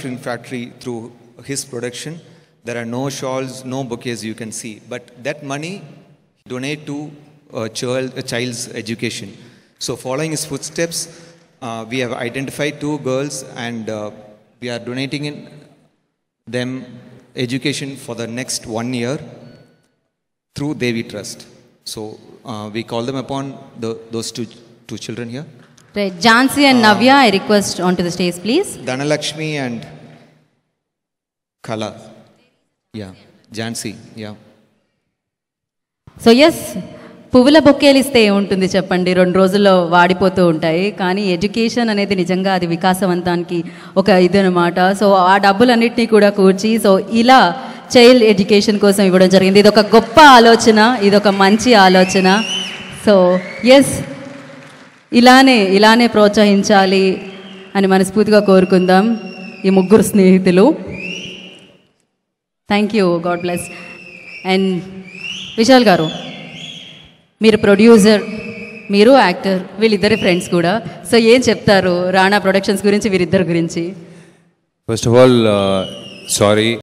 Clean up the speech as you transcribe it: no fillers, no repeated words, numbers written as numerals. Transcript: Film factory through his production. There are no shawls, no bouquets you can see. But that money he donates to a child's education. So following his footsteps, we have identified two girls and we are donating them education for the next 1 year through Devi Trust. So we call them upon those two children here. Right, Jansi and Navya, I request onto the stage, please. Dhanalakshmi and Kala. Yeah, Jansi, yeah. So yes, Puvula Bokkel is the untundi cheppandi, rendu rojullo vaadipothu untayi, kaani education anedi nijanga adi vikasavantaniki oka idu anamata. So aa dabbulu annitni kuda koorchi, so ila child education kosam ivvadam jarigindi. Idoka goppa alochana, idoka manchi alochana. So yes, ఇలానే ప్రోత్సహించాలి అని మనస్ఫూర్తిగా కోరుకుందాం ఈ ముగ్గురు స్నేహితులు. Thank you, god bless. And Vishal garu, మీరు producer, మీరు యాక్టర్, వీళ్ళిద్దరి ఫ్రెండ్స్ కూడా. సో ఏం చెప్తారు రాణా ప్రొడక్షన్స్ గురించి, వీరిద్దరి గురించి? First of all sorry.